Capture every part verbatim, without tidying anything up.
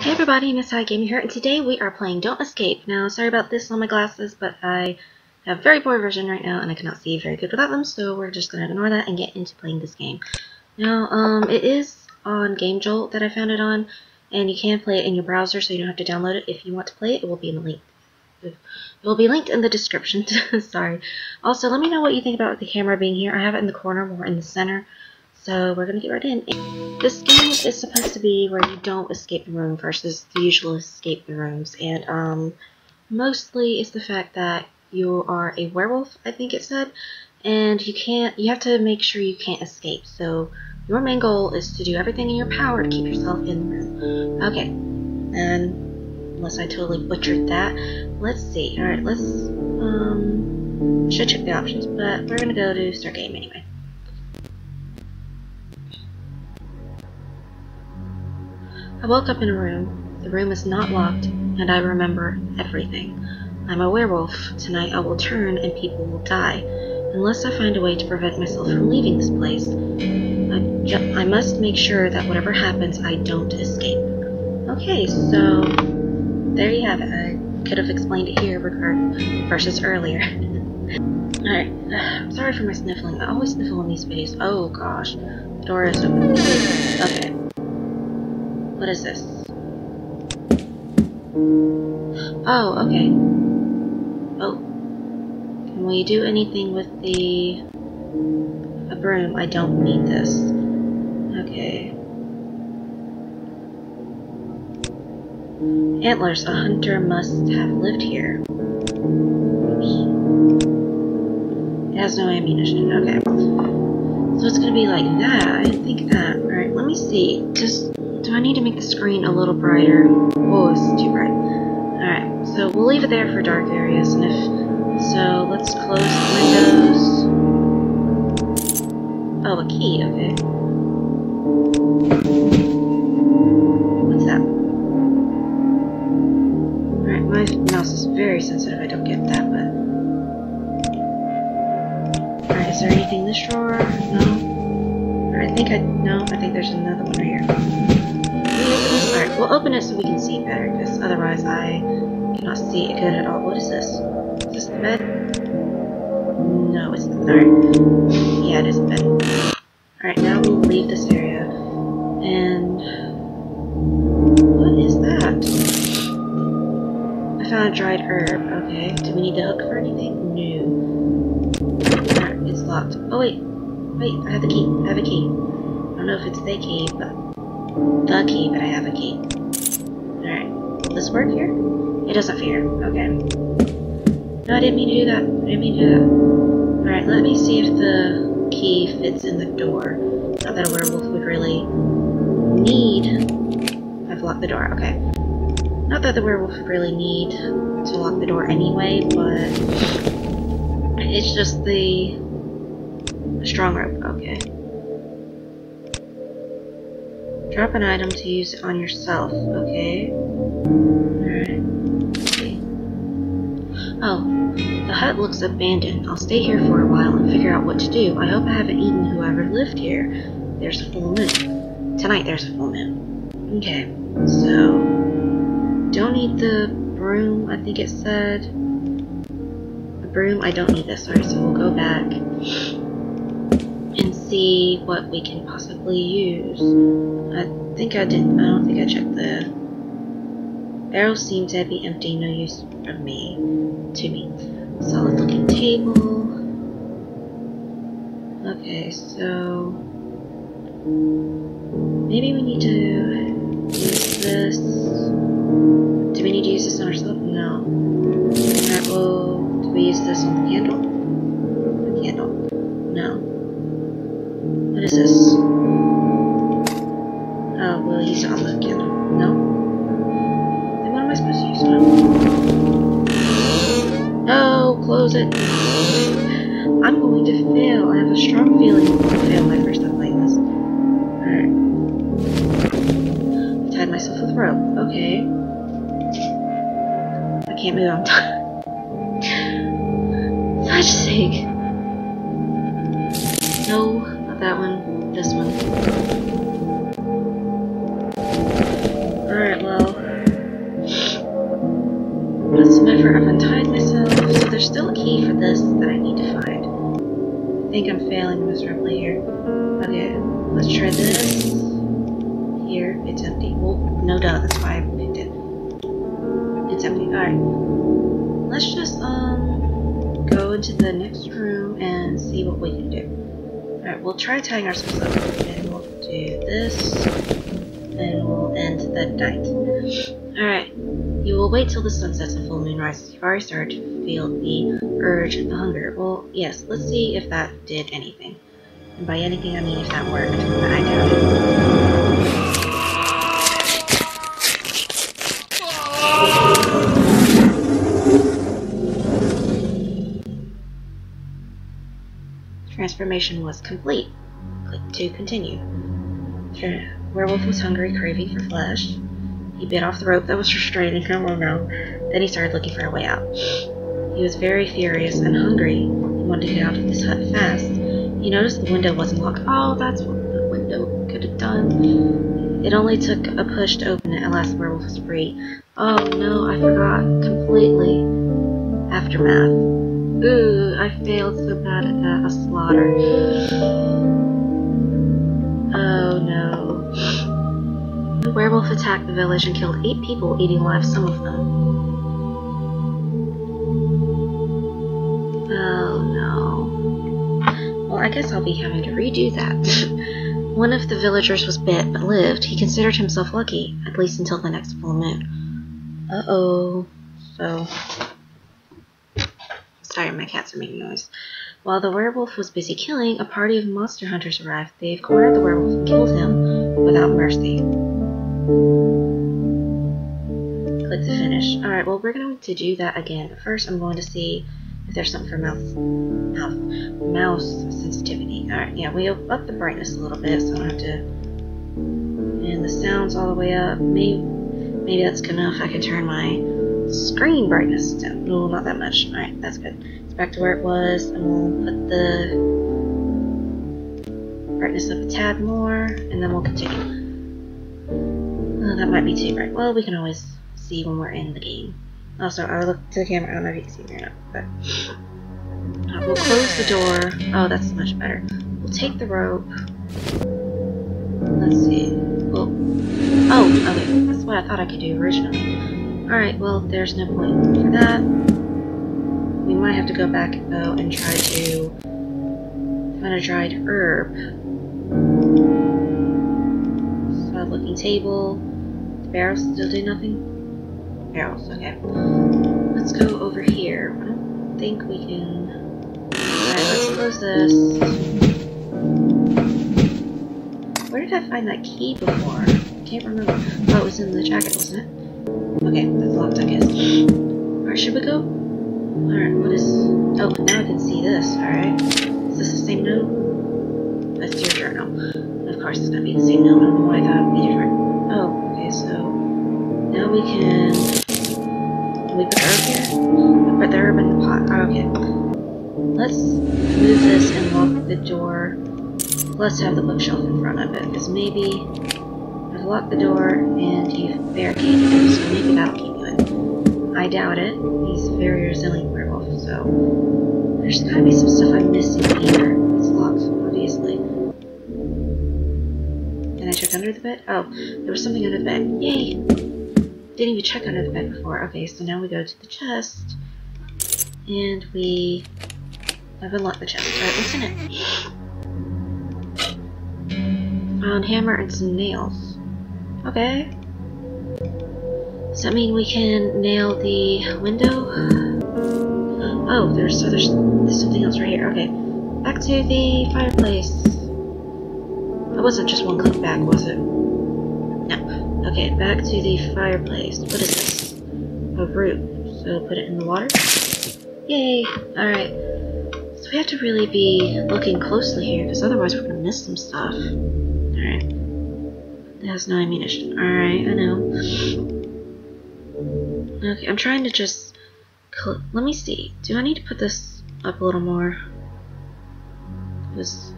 Hey everybody, Mz Hyde Gamer here, and today we are playing Don't Escape. Now, sorry about this on my glasses, but I have a very poor version right now, and I cannot see very good without them, so we're just going to ignore that and get into playing this game. Now, um, it is on Game Jolt that I found it on, and you can play it in your browser, so you don't have to download it. If you want to play it, it will be in the link. It will be linked in the description. Sorry. Also, let me know what you think about the camera being here. I have it in the corner, more in the center. So we're gonna get right in. This game is supposed to be where you don't escape the room versus the usual escape the rooms, and um, mostly it's the fact that you are a werewolf, I think it said, and you can't. You have to make sure you can't escape. So your main goal is to do everything in your power to keep yourself in the room. Okay, and unless I totally butchered that, let's see. All right, let's um, should check the options, but we're gonna go to start game anyway. I woke up in a room. The room is not locked, and I remember everything. I'm a werewolf. Tonight I will turn and people will die, unless I find a way to prevent myself from leaving this place. I, I must make sure that whatever happens, I don't escape. Okay, so there you have it. I could have explained it here versus earlier. Alright, I'm sorry for my sniffling. I always sniffle in these videos. Oh gosh, the door is open. Okay. What is this? Oh, okay. Oh. Can we do anything with the a broom? I don't need this. Okay. Antlers. A hunter must have lived here. Oops. It has no ammunition. Okay. So it's gonna be like that. I didn't think that. Alright, let me see. Just... Do I need to make the screen a little brighter? Whoa, it's too bright. Alright, so we'll leave it there for dark areas, and if so, let's close the windows. Oh, a key, okay. What's that? Alright, my mouse is very sensitive, I don't get that, but... Alright, is there anything in this drawer? No? Alright, I think I... No, I think there's another one right here. Alright, we'll open it so we can see better, because otherwise I cannot see it good at all. What is this? Is this the bed? No, it's not. Alright. Yeah, it is the bed. Alright, now we'll leave this area. And... What is that? I found a dried herb. Okay. Do we need the hook for anything? No. Alright, it's locked. Oh, wait. Wait, I have a key. I have a key. I don't know if it's the key, but... The key, but I have a key. Alright. Will this work here? It doesn't fear. Okay. No, I didn't mean to do that. I didn't mean to do that. Alright, let me see if the key fits in the door. Not that a werewolf would really need... I've locked the door. Okay. Not that the werewolf would really need to lock the door anyway, but... It's just the... strong rope. Okay. Drop an item to use on yourself. Okay. Alright. Okay. Oh. The hut looks abandoned. I'll stay here for a while and figure out what to do. I hope I haven't eaten whoever lived here. There's a full moon. Tonight there's a full moon. Okay. So. Don't need the broom, I think it said. The broom, I don't need this. Sorry, so we'll go back. And see what we can possibly use. I think I didn't. I don't think I checked the barrel. Seems to be empty. No use from me. To me. Solid looking table. Okay, so maybe we need to use this. Do we need to use this on ourselves? No. Alright, well, do we use this on the candle? The candle? No. What is this? Oh, we'll use it on the candle. No? Then what am I supposed to use it on? No! Close it! I'm going to fail. I have a strong feeling I'm going to fail my first time playing this. Alright. I've tied myself with rope. Okay. I can't move on time. Fudge sake! No. That one, this one. Alright, well, I think I'm failing miserably here. Okay, let's try this. Here, it's empty. Well, no doubt, that's why I picked it. It's empty. Alright. Let's just, um, go into the next room and see what we can do. Alright, we'll try tying ourselves up. And we'll do this. And we'll end the night. Alright. You will wait till the sun sets and full moon rises. You've already started to feel the urge and the hunger. Well, yes, let's see if that did anything. And by anything, I mean if that worked. But I doubt it. Transformation was complete. Click to continue. The werewolf was hungry, craving for flesh. He bit off the rope that was restraining him. Oh no. Then he started looking for a way out. He was very furious and hungry. He wanted to get out of this hut fast. He noticed the window wasn't locked. Oh, that's what the window could have done. It only took a push to open it. At last, the werewolf was free. Oh no, I forgot completely. Aftermath. Ooh, I failed so bad at that. A slaughter. Oh no. The werewolf attacked the village and killed eight people, eating alive some of them. Oh no. Well, I guess I'll be having to redo that. One of the villagers was bit, but lived. He considered himself lucky, at least until the next full moon. Uh-oh. So... Sorry, my cats are making noise. While the werewolf was busy killing, a party of monster hunters arrived. They cornered the werewolf and killed him without mercy. Click to finish. Alright, well, we're going to do that again. But first, I'm going to see if there's something for mouse mouse, mouse sensitivity. Alright, yeah, we up the brightness a little bit, so I don't have to... And the sound's all the way up. Maybe, maybe that's good enough. I could turn my screen brightness down. No, not that much. Alright, that's good. It's back to where it was, and we'll put the brightness up a tad more, and then we'll continue. Oh, that might be too bright. Well, we can always see when we're in the game. Also, I'll look to the camera. I don't know if you can see me or not, but uh, we'll close the door. Oh, that's much better. We'll take the rope. Let's see. We'll... Oh, okay. That's what I thought I could do originally. Alright, well, there's no point for that. We might have to go back, though, and try to find a dried herb. Solid looking table. Barrels still do nothing? Barrels, okay. Let's go over here. I don't think we can... Alright, let's close this. Where did I find that key before? I can't remember. Oh, it was in the jacket, wasn't it? Okay, that's locked, I guess. Alright, should we go? Alright, what is... Oh, now I can see this, alright. Is this the same note? That's your journal. Of course, it's gonna be the same note. I don't know why I thought it would be different. Oh, okay, so now we can, can we put the herb here? I put the herb in the pot. Oh, okay. Let's move this and lock the door. Let's have the bookshelf in front of it, because maybe I've locked the door and you've barricaded it, so maybe that'll keep you in. I doubt it. He's a very resilient werewolf, so there's gotta be some stuff I'm missing here. It's locked, obviously. Can I check under the bed? Oh, there was something under the bed. Yay! Didn't even check under the bed before. Okay, so now we go to the chest. And we... I've unlocked the chest. Alright, what's in it? Found hammer and some nails. Okay. Does that mean we can nail the window? Oh, there's, so there's, there's something else right here. Okay. Back to the fireplace. It wasn't just one click back, was it? No. Okay, back to the fireplace. What is this? A root. So put it in the water. Yay! Alright. So we have to really be looking closely here, because otherwise we're going to miss some stuff. Alright. It has no ammunition. Alright, I know. Okay, I'm trying to just... Let me see. Do I need to put this up a little more? Because...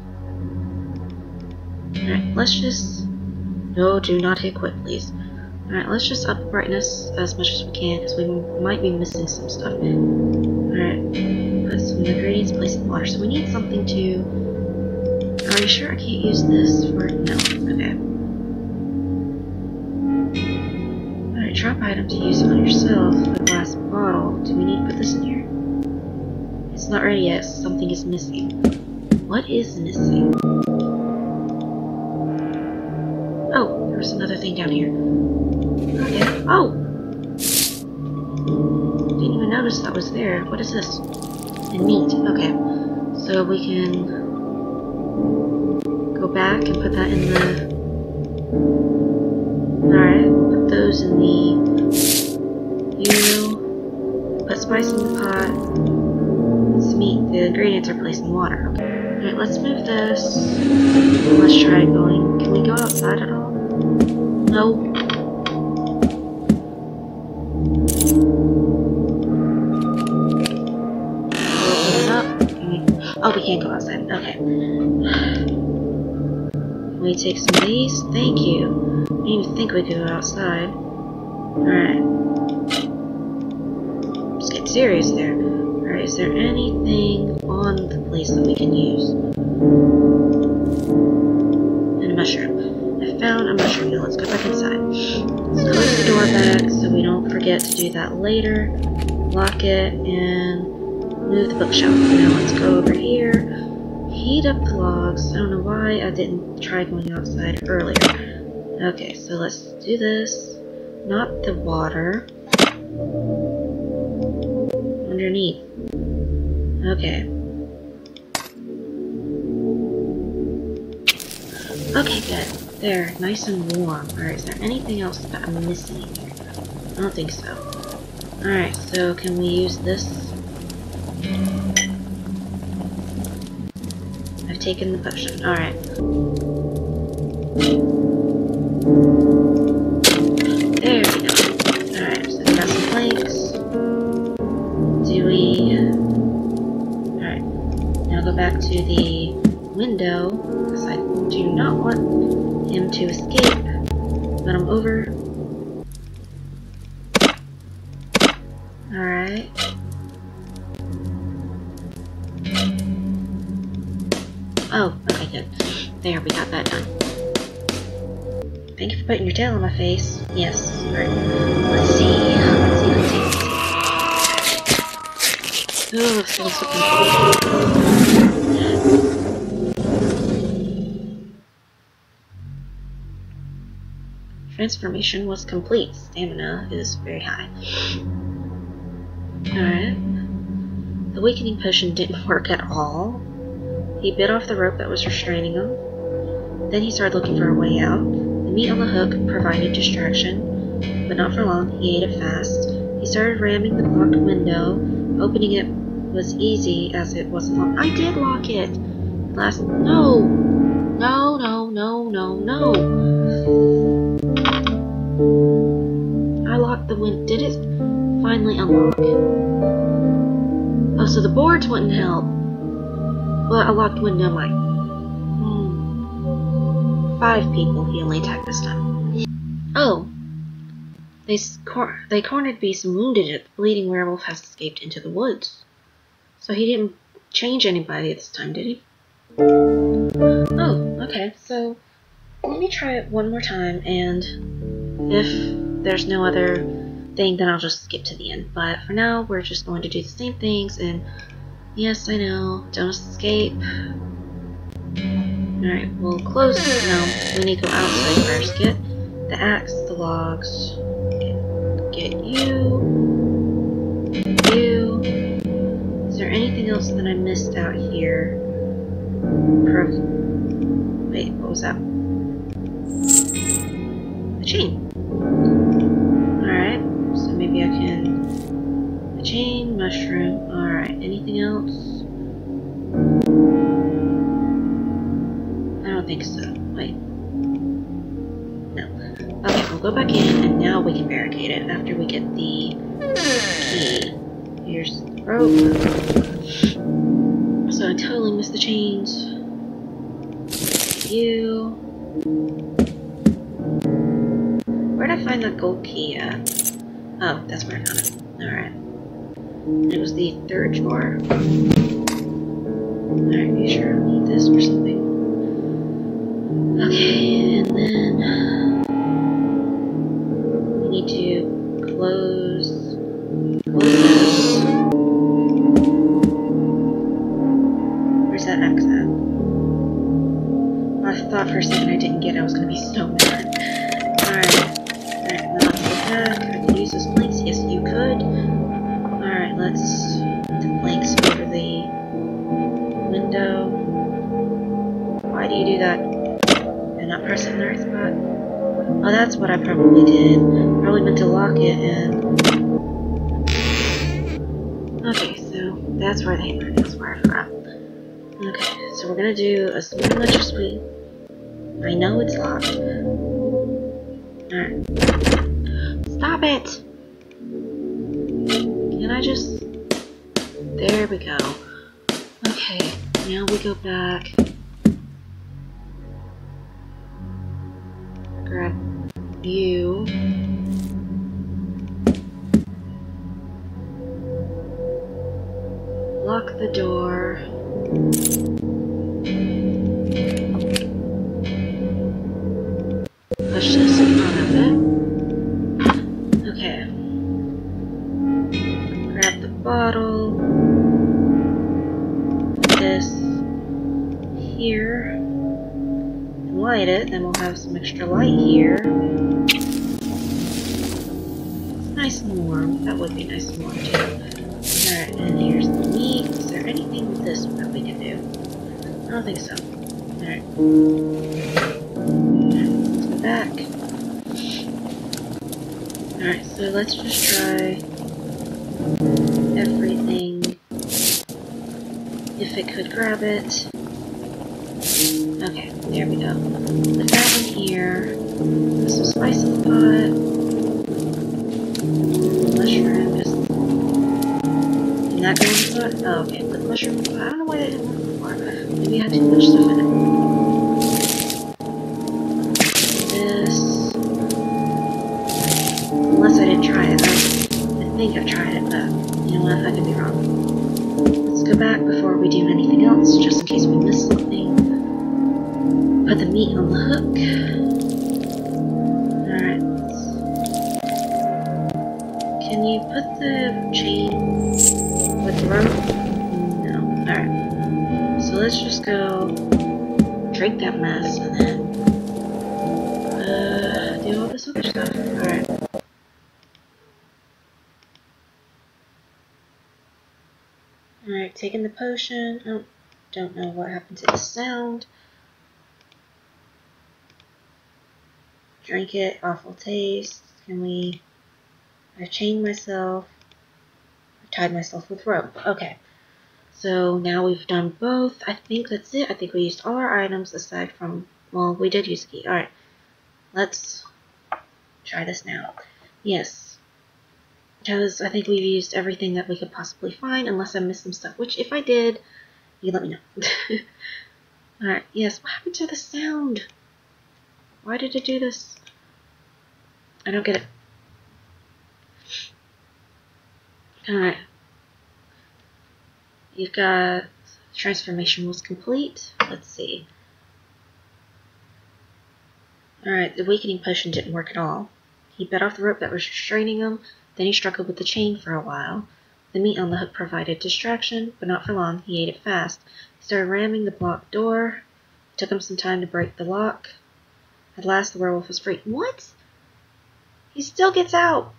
Alright, let's just... No, do not hit quit, please. Alright, let's just up the brightness as much as we can, because we might be missing some stuff. Alright, put some in the degrees, place in water. So we need something to... Are you sure I can't use this for... No. Okay. Alright, drop item to use on yourself. The glass bottle. Do we need to put this in here? It's not ready yet. Something is missing. What is missing? Oh, there's another thing down here. Okay. Oh! Didn't even notice that was there. What is this? And meat. Okay. So we can go back and put that in the... Alright. Put those in the... You... Put spice in the pot. It's meat. The ingredients are placed in water. Okay. Alright, let's move this. Let's try going... Can we go outside at all? No. Oh, we can't go outside. Okay. Can we take some of these? Thank you. I didn't even think we could go outside. Alright. Let's get serious there. Alright, is there anything on the place that we can use? And a mushroom. I found a mushroom. Now let's go back inside. Let's close the door back so we don't forget to do that later. Lock it and... Move the bookshelf. Now let's go over here. Heat up the logs. I don't know why I didn't try going outside earlier. Okay, so let's do this. Not the water. Underneath. Okay. Okay, good. There, nice and warm. Alright, is there anything else that I'm missing here? I don't think so. Alright, so can we use this? I've taken the potion. Alright. There we go. Alright, so we got some planks. Do we... Alright. Now go back to the window, because I do not want him to escape. Let him over. Alright. Oh, okay, good. There, we got that done. Thank you for putting your tail on my face. Yes. Alright. Let's see. Let's see, let's see, let's see. Ooh, someone's looking. Transformation was complete. Stamina is very high. Alright. The awakening potion didn't work at all. He bit off the rope that was restraining him. Then he started looking for a way out. The meat on the hook provided distraction, but not for long. He ate it fast. He started ramming the locked window. Opening it was easy as it wasn't locked. I did lock it! Last. No! No, no, no, no, no! I locked the window. Did it finally unlock? Oh, so the boards wouldn't help. Well, a locked window might. Hmm. Five people he only attacked this time. Oh! They, cor they cornered Beast and wounded it. The bleeding werewolf has escaped into the woods. So he didn't change anybody this time, did he? Oh, okay. So, let me try it one more time, and if there's no other thing, then I'll just skip to the end. But for now, we're just going to do the same things, and... Yes, I know. Don't escape. Alright, we'll close this now. We need to go outside first. Get the axe, the logs. Get you. You. Is there anything else that I missed out here? Pro Wait, what was that? A chain. Alright, so maybe I can... A chain, mushroom. Alright, anything else? I don't think so. Wait. No. Okay, we'll go back in, and now we can barricade it after we get the key. Here's the rope. So I totally missed the chains. You. Where'd I find that gold key at? Oh, that's where I found it. Alright. It was the third drawer. Alright, be sure I need this for something. Okay, and then we need to close, close this. Where's that X at? I thought for a second I didn't get it, I was gonna be so mad. Alright. Alright, now let's go back. I can use those planks. Yes, you could. Alright, let's put the planks over the window. Why do you do that? And not press it in the right spot? Oh, that's what I probably did. Probably meant to lock it and... Okay, so that's where the hammer is, where I forgot. Okay, so we're gonna do a small electric sweep. I know it's locked. Alright. Stop it! Can I just... There we go. Okay, now we go back. Grab you. Lock the door. Push this in front of it. Okay. Grab the bottle. Put this here. And light it. Then we'll have some extra light here. Nice and warm. That would be nice and warm too. Alright, and here's the meat. Is there anything with this that we can do? I don't think so. Alright. Back. Alright, so let's just try everything. If it could grab it. Okay, there we go. Put that in here. Put some spice in the pot. Mushroom. Is that going to put? Oh, okay, put mushroom in the pot. I don't know why that didn't work before. Maybe I had too much stuff in it. Unless I didn't try it, I, I think I've tried it, but you know what, I could be wrong. Let's go back before we do anything else, just in case we miss something. Put the meat on the hook. Alright. Can you put the chain with the rope? No. Alright. So let's just go drink that mess and then uh, do all this other stuff. Alright. Alright, taking the potion. Oh, don't know what happened to the sound. Drink it. Awful taste. Can we... I chained myself. I tied myself with rope. Okay. So now we've done both. I think that's it. I think we used all our items aside from... Well, we did use a key. Alright. Let's try this now. Yes. Because I think we've used everything that we could possibly find, unless I missed some stuff, which if I did, you let me know. Alright, yes, what happened to the sound? Why did it do this? I don't get it. Alright. You've got... Transformation was complete. Let's see. Alright, the awakening potion didn't work at all. He bit off the rope that was restraining him. Then he struggled with the chain for a while. The meat on the hook provided distraction, but not for long. He ate it fast. He started ramming the blocked door. It took him some time to break the lock. At last, the werewolf was free. What? He still gets out!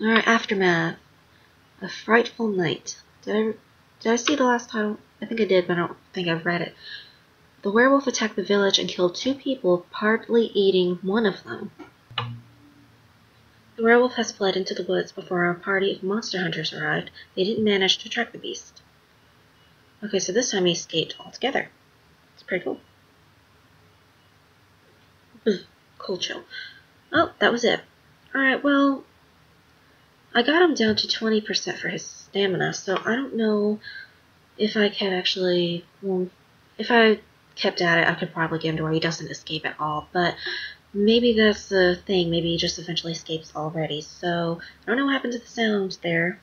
Alright, Aftermath. A Frightful Night. Did I, did I see the last title? I think I did, but I don't think I've read it. The werewolf attacked the village and killed two people, partly eating one of them. The werewolf has fled into the woods before our party of monster hunters arrived. They didn't manage to track the beast. Okay, so this time he escaped altogether. It's pretty cool. Ugh, cold chill. Oh, that was it. Alright, well, I got him down to twenty percent for his stamina, so I don't know if I can actually, well, if I kept at it, I could probably get him to where he doesn't escape at all, but maybe that's the thing. Maybe he just eventually escapes already. So I don't know what happened to the sound there.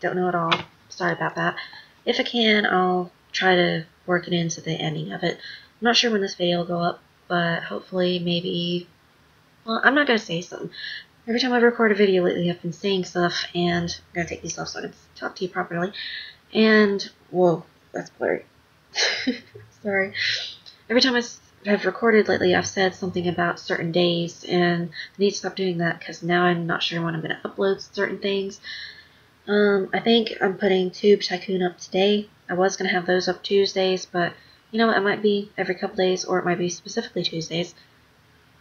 Don't know at all. Sorry about that. If I can, I'll try to work it into the ending of it. I'm not sure when this video will go up, but hopefully maybe... Well, I'm not going to say something. Every time I record a video lately, I've been saying stuff, and I'm going to take these off so I can talk to you properly. And, whoa, that's blurry. Sorry. Every time I have recorded lately, I've said something about certain days, and I need to stop doing that because now I'm not sure when I'm going to upload certain things. Um, I think I'm putting Tube Tycoon up today. I was going to have those up Tuesdays, but you know what, it might be every couple days, or it might be specifically Tuesdays.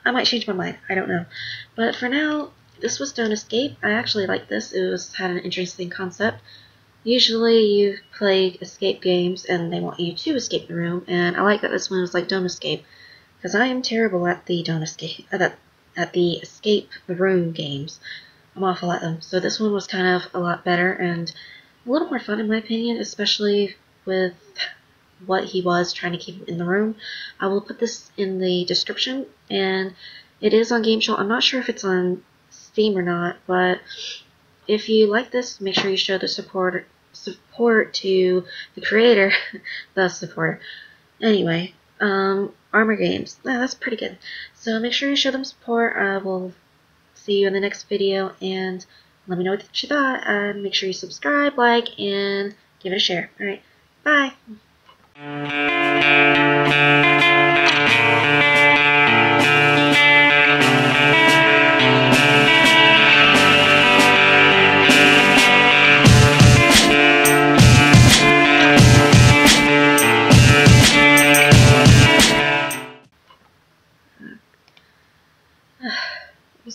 I might change my mind. I don't know. But for now, this was Don't Escape. I actually liked this. It was had an interesting concept. Usually you play escape games and they want you to escape the room, and I like that this one was like Don't Escape, because I am terrible at the Don't Escape at, at the escape the room games. I'm awful at them. So this one was kind of a lot better and a little more fun in my opinion, especially with what he was trying to keep in the room. I will put this in the description, and it is on Game Jolt. I'm not sure if it's on Steam or not, but if you like this, make sure you show the support support to the creator, the supporter. Anyway, um, Armor Games. Yeah, that's pretty good. So make sure you show them support. I will see you in the next video, and let me know what you thought. Uh, make sure you subscribe, like, and give it a share. All right, bye.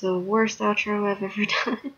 The worst outro I've ever done.